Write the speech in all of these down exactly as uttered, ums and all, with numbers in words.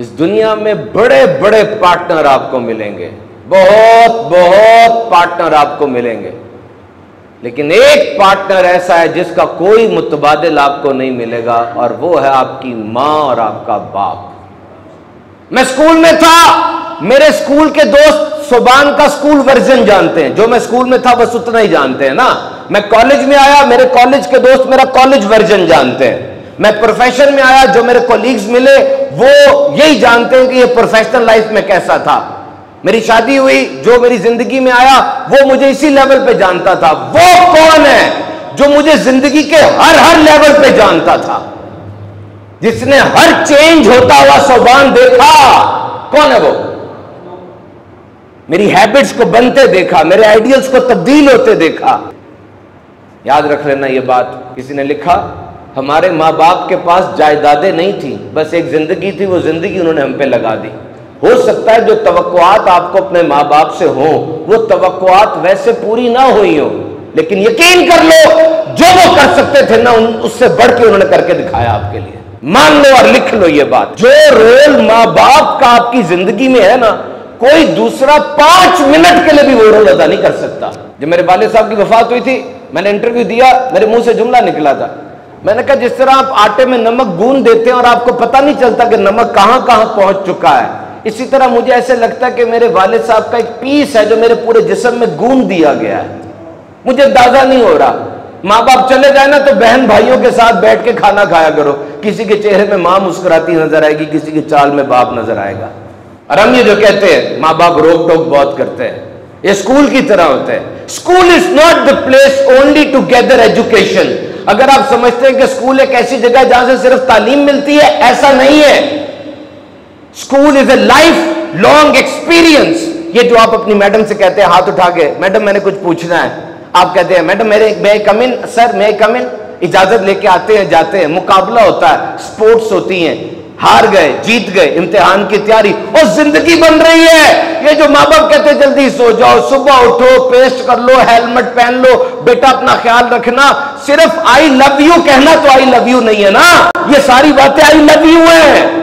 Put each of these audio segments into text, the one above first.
इस दुनिया में बड़े बड़े पार्टनर आपको मिलेंगे, बहुत बहुत पार्टनर आपको मिलेंगे, लेकिन एक पार्टनर ऐसा है जिसका कोई मुतबादिल आपको नहीं मिलेगा, और वो है आपकी माँ और आपका बाप। मैं स्कूल में था, मेरे स्कूल के दोस्त सोबान का स्कूल वर्जन जानते हैं, जो मैं स्कूल में था बस उतना ही जानते हैं ना। मैं कॉलेज में आया, मेरे कॉलेज के दोस्त मेरा कॉलेज वर्जन जानते हैं। मैं प्रोफेशन में आया, जो मेरे कोलीग्स मिले वो यही जानते हैं कि ये प्रोफेशनल लाइफ में कैसा था। मेरी शादी हुई, जो मेरी जिंदगी में आया वो मुझे इसी लेवल पे जानता था। वो कौन है जो मुझे जिंदगी के हर हर लेवल पे जानता था, जिसने हर चेंज होता हुआ सोबान देखा? कौन है वो? मेरी हैबिट्स को बनते देखा, मेरे आइडियल्स को तब्दील होते देखा। याद रख लेना ये बात। किसी ने लिखा, हमारे माँ बाप के पास जायदादें नहीं थी, बस एक जिंदगी थी, वो जिंदगी उन्होंने हम पे लगा दी। हो सकता है जो तवक्कुआत आपको अपने माँ बाप से हो वो तवक्कुआत वैसे पूरी ना हुई हो, लेकिन यकीन कर लो जो वो कर सकते थे ना उससे बढ़ के उन्होंने करके दिखाया आपके लिए। मान लो और लिख लो ये बात, जो रोल माँ बाप का आपकी जिंदगी में है ना, कोई दूसरा पांच मिनट के लिए भी वो रोल अदा नहीं कर सकता। जब मेरे वाले साहब की वफात हुई थी, मैंने इंटरव्यू दिया, मेरे मुंह से जुमला निकला था। मैंने कहा जिस तरह आप आटे में नमक गूंद देते हैं और आपको पता नहीं चलता कि नमक कहां कहां पहुंच चुका है, इसी तरह मुझे ऐसे लगता है कि मेरे वालिद साहब का एक पीस है जो मेरे पूरे जिस्म में गूंद दिया गया है, मुझे अंदाजा नहीं हो रहा। माँ बाप चले जाए ना तो बहन भाइयों के साथ बैठ के खाना खाया करो, किसी के चेहरे में माँ मुस्कुराती नजर आएगी, किसी की चाल में बाप नजर आएगा। और हम ये जो कहते हैं माँ बाप रोक टोक बहुत करते हैं, ये स्कूल की तरह होते हैं। School is not the place only to gather education. अगर आप समझते हैं कि स्कूल एक ऐसी जगह जहां से सिर्फ तालीम मिलती है, ऐसा नहीं है। School is a life long experience. ये जो आप अपनी मैडम से कहते हैं हाथ उठा के, मैडम मैंने कुछ पूछना है, आप कहते हैं मैडम मेरे मैं कम इन, सर मैं कम इन, इजाजत लेके आते हैं जाते हैं, मुकाबला होता है, स्पोर्ट्स होती हैं, हार गए जीत गए, इम्तिहान की तैयारी और जिंदगी बन रही है। ये जो माँ बाप कहते जल्दी सो जाओ, सुबह उठो, पेस्ट कर लो, हेलमेट पहन लो, बेटा अपना ख्याल रखना, सिर्फ आई लव यू कहना तो आई लव यू नहीं है ना, ये सारी बातें आई लव यू है।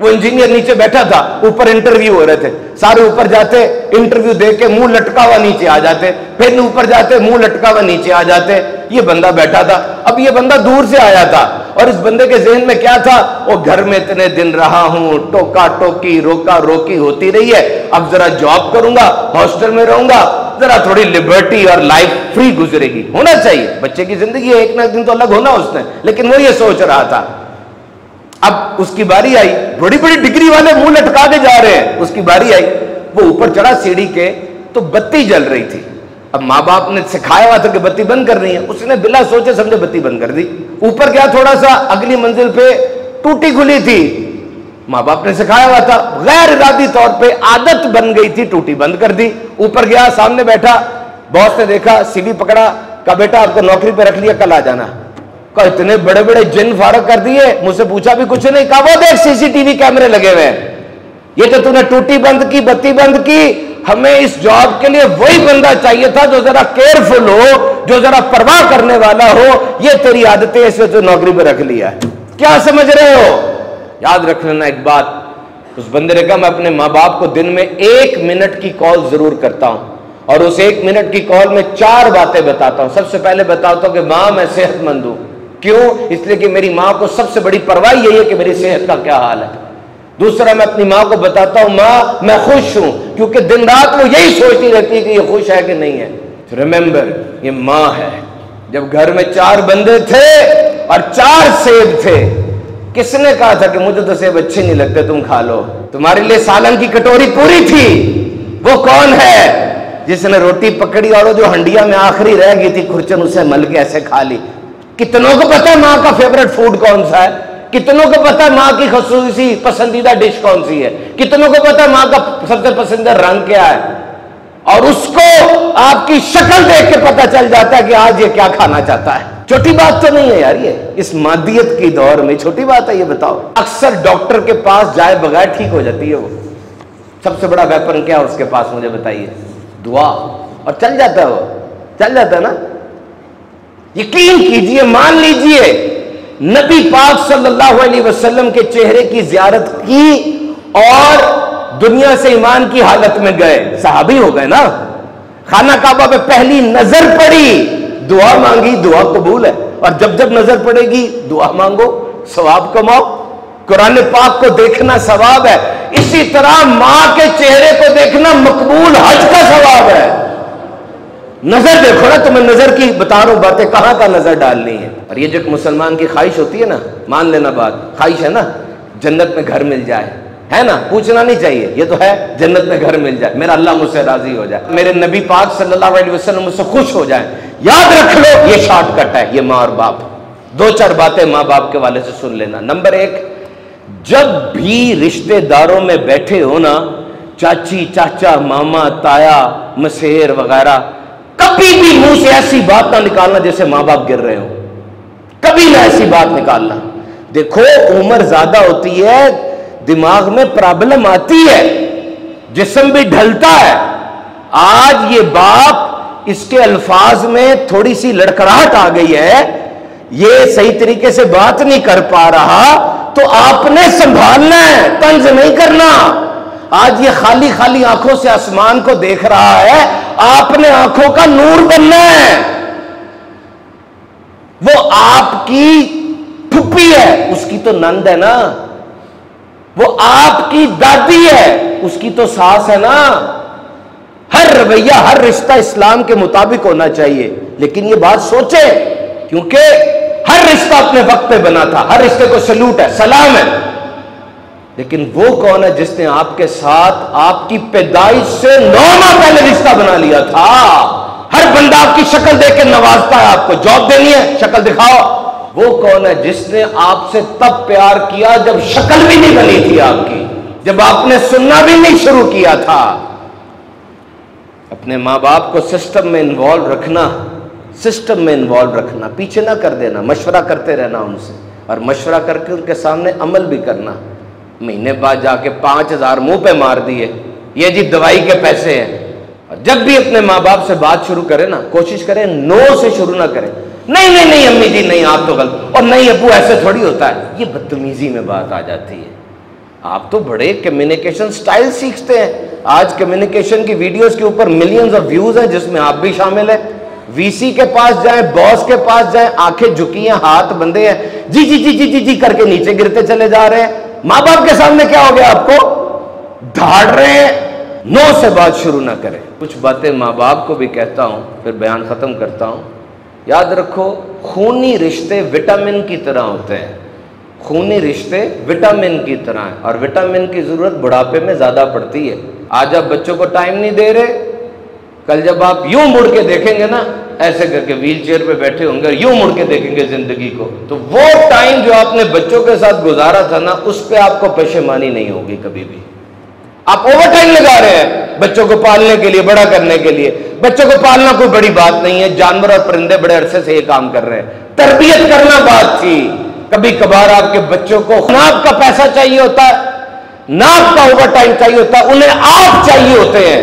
वो इंजीनियर नीचे बैठा था, ऊपर इंटरव्यू हो रहे थे, सारे ऊपर जाते इंटरव्यू दे के मुंह लटका हुआ नीचे आ जाते, फिर ऊपर जाते मुंह लटका हुआ नीचे आ जाते। ये बंदा बैठा था, अब ये बंदा दूर से आया था और इस बंदे के जहन में क्या था, वो घर में इतने दिन रहा हूं, टोका टोकी रोका रोकी होती रही है, अब जरा जॉब करूंगा, हॉस्टल में रहूंगा, जरा थोड़ी लिबर्टी और लाइफ फ्री गुजरेगी, होना चाहिए, बच्चे की जिंदगी एक ना एक दिन तो अलग होना उसने, लेकिन वो ये सोच रहा था। अब उसकी बारी आई, बड़ी बड़ी डिग्री वाले मुंह लटका के जा रहे हैं, उसकी बारी आई, वो ऊपर चढ़ा सीढ़ी के तो बत्ती जल रही थी। अब माँ बाप ने सिखाया हुआ था कि बत्ती बंद करनी है, उसने बिना सोचे समझे बत्ती बंद कर दी। ऊपर गया थोड़ा सा, अगली मंजिल पे टूटी खुली थी, माँ बाप ने सिखाया हुआ था, गैर इरादी तौर पे आदत बन गई थी, टूटी बंद कर दी। ऊपर गया, सामने बैठा, बॉस ने देखा, सीढ़ी पकड़ा, कहा बेटा आपको नौकरी पे रख लिया, कल आ जाना। कहा इतने बड़े बड़े जिन फारग कर दिए, मुझसे पूछा भी कुछ नहीं। कहा वो देख सीसीटीवी कैमरे लगे हुए हैं, ये तो तूने टूटी बंद की, बत्ती बंद की, हमें इस जॉब के लिए वही बंदा चाहिए था जो जरा केयरफुल हो, जो जरा परवाह करने वाला हो, ये तेरी आदतें, इसलिए तो नौकरी पे रख लिया है। क्या समझ रहे हो? याद रख लेना एक बात, उस बंदे ने कहा मैं अपने माँ बाप को दिन में एक मिनट की कॉल जरूर करता हूं और उस एक मिनट की कॉल में चार बातें बताता हूं। सबसे पहले बताता हूं कि माँ मैं सेहतमंद हूं, क्यों? इसलिए कि मेरी माँ को सबसे बड़ी परवाह यही है कि मेरी सेहत का क्या हाल है। दूसरा, मैं अपनी माँ को बताता हूँ माँ मैं खुश हूँ, क्योंकि दिन रात वो यही सोचती रहती है कि ये खुश है कि नहीं है। तो रिमेंबर, ये माँ है। जब घर में चार बंदे थे और चार सेब थे, किसने कहा था कि मुझे तो सेब अच्छे नहीं लगते, तुम खा लो? तुम्हारे लिए सालन की कटोरी पूरी थी। वो कौन है जिसने रोटी पकड़ी और वो जो हंडिया में आखिरी रह गई थी खुरचन उसे मल के ऐसे खा ली? कितनों को पता है माँ का फेवरेट फूड कौन सा है? कितनों को पता है माँ की खसूसी पसंदीदा डिश कौन सी है? कितनों को पता है माँ का सबसे पसंदीदा रंग क्या है? और उसको आपकी शक्ल देख के पता चल जाता है कि आज ये क्या खाना चाहता है। छोटी बात तो नहीं है यार ये, इस मादियत के दौर में छोटी बात है? ये बताओ, अक्सर डॉक्टर के पास जाए बगैर ठीक हो जाती है वो। सबसे बड़ा वेपन क्या है उसके पास, मुझे बताइए? दुआ। और चल जाता है वो, चल जाता है ना। यकीन कीजिए, मान लीजिए नबी पाक सल्लल्लाहु अलैहि वसल्लम के चेहरे की जियारत की और दुनिया से ईमान की हालत में गए, सहाबी हो गए ना। खाना काबा पे पहली नजर पड़ी, दुआ मांगी, दुआ कबूल है। और जब जब नजर पड़ेगी दुआ मांगो, सवाब कमाओ। कुरान पाक को देखना सवाब है, इसी तरह मां के चेहरे को देखना मकबूल हज का सवाब है। नजर देखो ना, तुम्हें नजर की बता रहा हूं बातें, कहां का नजर डालनी है। और ये जो मुसलमान की ख्वाहिश होती है ना, मान लेना बात, ख्वाहिश है ना, जन्नत में घर मिल जाए, है ना, पूछना नहीं चाहिए, ये तो है, जन्नत में घर मिल जाए, मेरा अल्लाह मुझसे राजी हो जाए, मेरे नबी पाक सल्लल्लाहु अलैहि वसल्लम मुझसे खुश हो जाए। याद रख लो, ये शॉर्टकट है। ये माँ और बाप, दो चार बातें माँ बाप के वाले से सुन लेना। नंबर एक, जब भी रिश्तेदारों में बैठे हो ना, चाची, चाचा, मामा, ताया, मसेर वगैरह, कभी भी मुंह से ऐसी बात ना निकालना जैसे माँ बाप गिर रहे हो, कभी ना ऐसी बात निकालना। देखो उम्र ज्यादा होती है, दिमाग में प्रॉब्लम आती है, जिस्म भी ढलता है। आज ये बाप, इसके अल्फाज में थोड़ी सी लड़खड़ाहट आ गई है, ये सही तरीके से बात नहीं कर पा रहा, तो आपने संभालना है, तंज नहीं करना। आज ये खाली खाली आंखों से आसमान को देख रहा है, आपने आंखों का नूर बनना है। वो आपकी फुप्पी है, उसकी तो नंद है ना, वो आपकी दादी है, उसकी तो सास है ना। हर रवैया, हर रिश्ता इस्लाम के मुताबिक होना चाहिए, लेकिन ये बात सोचे, क्योंकि हर रिश्ता अपने वक्त पे बना था, हर रिश्ते को सलूट है, सलाम है। लेकिन वो कौन है जिसने आपके साथ आपकी पैदाइश से नौ माह पहले रिश्ता बना लिया था। हर बंदा आपकी शक्ल देख के नवाजता है, आपको जॉब देनी है, शक्ल दिखाओ। वो कौन है जिसने आपसे तब प्यार किया जब शक्ल भी नहीं बनी थी आपकी, जब आपने सुनना भी नहीं शुरू किया था। अपने माँ बाप को सिस्टम में इन्वॉल्व रखना, सिस्टम में इन्वॉल्व रखना, पीछे ना कर देना। मशवरा करते रहना उनसे, और मशवरा करके उनके सामने अमल भी करना। महीने बाद जाके पांच हजार मुंह पे मार दिए, ये जी दवाई के पैसे हैं। और जब भी अपने माँ बाप से बात शुरू करें ना, कोशिश करें नो से शुरू ना करें। नहीं नहीं नहीं अम्मी जी, नहीं आप तो गलत, और नहीं अबू, ऐसे थोड़ी होता है। ये बदतमीजी में बात आ जाती है। आप तो बड़े कम्युनिकेशन स्टाइल सीखते हैं, आज कम्युनिकेशन की वीडियोस के ऊपर मिलियंस ऑफ व्यूज हैं, जिसमें आप भी शामिल हैं। वीसी के पास जाएं, बॉस के पास जाएं, आंखें झुकी हैं, हाथ बंधे हैं, जी जी जी जी जी जी करके नीचे गिरते चले जा रहे हैं। माँ बाप के सामने क्या हो गया, आपको धाड़ रहे हैं। नो से बात शुरू ना करें। कुछ बातें माँ बाप को भी कहता हूँ, फिर बयान खत्म करता हूँ। याद रखो, खूनी रिश्ते विटामिन की तरह होते हैं, खूनी रिश्ते विटामिन की तरह हैं, और विटामिन की ज़रूरत बुढ़ापे में ज़्यादा पड़ती है। आज आप बच्चों को टाइम नहीं दे रहे, कल जब आप यूं मुड़ के देखेंगे ना, ऐसे करके व्हील चेयर पर बैठे होंगे और यूं मुड़ के देखेंगे ज़िंदगी को, तो वो टाइम जो आपने बच्चों के साथ गुजारा था ना, उस पर आपको पशेमानी नहीं होगी कभी भी। आप ओवर टाइम लगा रहे हैं बच्चों को पालने के लिए, बड़ा करने के लिए। बच्चों को पालना कोई बड़ी बात नहीं है, जानवर और परिंदे बड़े अरसे से ये काम कर रहे हैं। तरबियत करना बात थी। कभी कभार आपके बच्चों को नाक का पैसा चाहिए होता है, नाक का ओवर टाइम चाहिए होता है, उन्हें आप चाहिए होते हैं,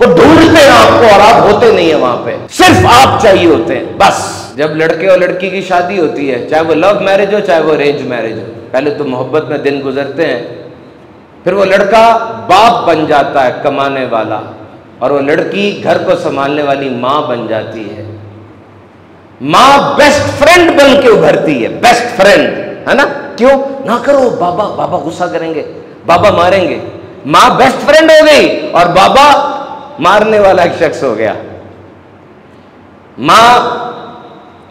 वो ढूंढते हैं आपको और आप होते नहीं है वहां पर, सिर्फ आप चाहिए होते हैं। बस जब लड़के और लड़की की शादी होती है, चाहे वो लव मैरिज हो, चाहे वो अरेंज मैरिज हो, पहले तो मोहब्बत में दिन गुजरते हैं, फिर वो लड़का बाप बन जाता है कमाने वाला, और वो लड़की घर को संभालने वाली माँ बन जाती है। माँ बेस्ट फ्रेंड बन के उभरती है, बेस्ट फ्रेंड, है ना। क्यों ना करो बाबा, बाबा गुस्सा करेंगे, बाबा मारेंगे, माँ बेस्ट फ्रेंड हो गई और बाबा मारने वाला एक शख्स हो गया। माँ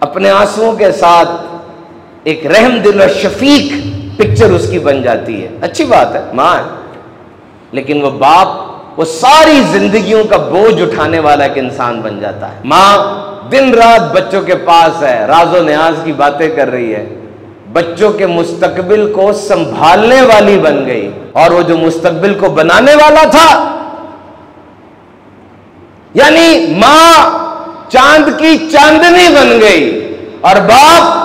अपने आंसुओं के साथ एक रहमदिल और शफीक पिक्चर उसकी बन जाती है। अच्छी बात है, माँ। लेकिन वो बाप, वो सारी जिंदगियों का बोझ उठाने वाला एक इंसान बन जाता है। माँ दिन रात बच्चों के पास है, राजो न्याज की बातें कर रही है, बच्चों के मुस्तकबिल को संभालने वाली बन गई, और वो जो मुस्तकबिल को बनाने वाला था, यानी माँ चांद की चांदनी बन गई और बाप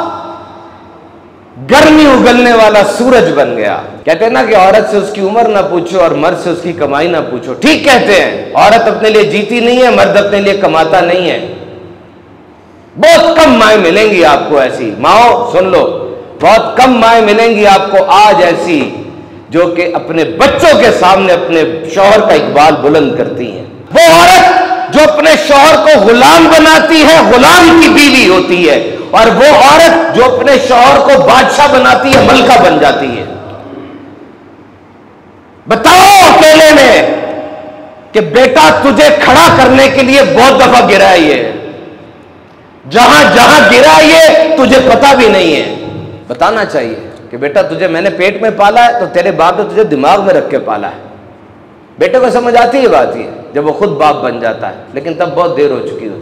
गर्मी उगलने वाला सूरज बन गया। कहते हैं ना कि औरत से उसकी उम्र ना पूछो और मर्द से उसकी कमाई ना पूछो। ठीक कहते हैं, औरत अपने लिए जीती नहीं है, मर्द अपने लिए कमाता नहीं है। बहुत कम माएं मिलेंगी आपको ऐसी। माओ सुन लो, बहुत कम माएँ मिलेंगी आपको आज ऐसी जो कि अपने बच्चों के सामने अपने शौहर का इकबाल बुलंद करती हैं। वो औरत जो अपने शौहर को गुलाम बनाती है गुलाम की बीवी होती है, और वो औरत जो अपने शौहर को बादशाह बनाती है मलका बन जाती है। बताओ अकेले में कि बेटा तुझे खड़ा करने के लिए बहुत दफा गिरा है, ये जहां जहां गिरा ये तुझे पता भी नहीं है। बताना चाहिए कि बेटा तुझे मैंने पेट में पाला है तो तेरे बाप ने तुझे दिमाग में रख के पाला है। बेटे को समझ आती है बात ये जब वो खुद बाप बन जाता है, लेकिन तब बहुत देर हो चुकी होती है।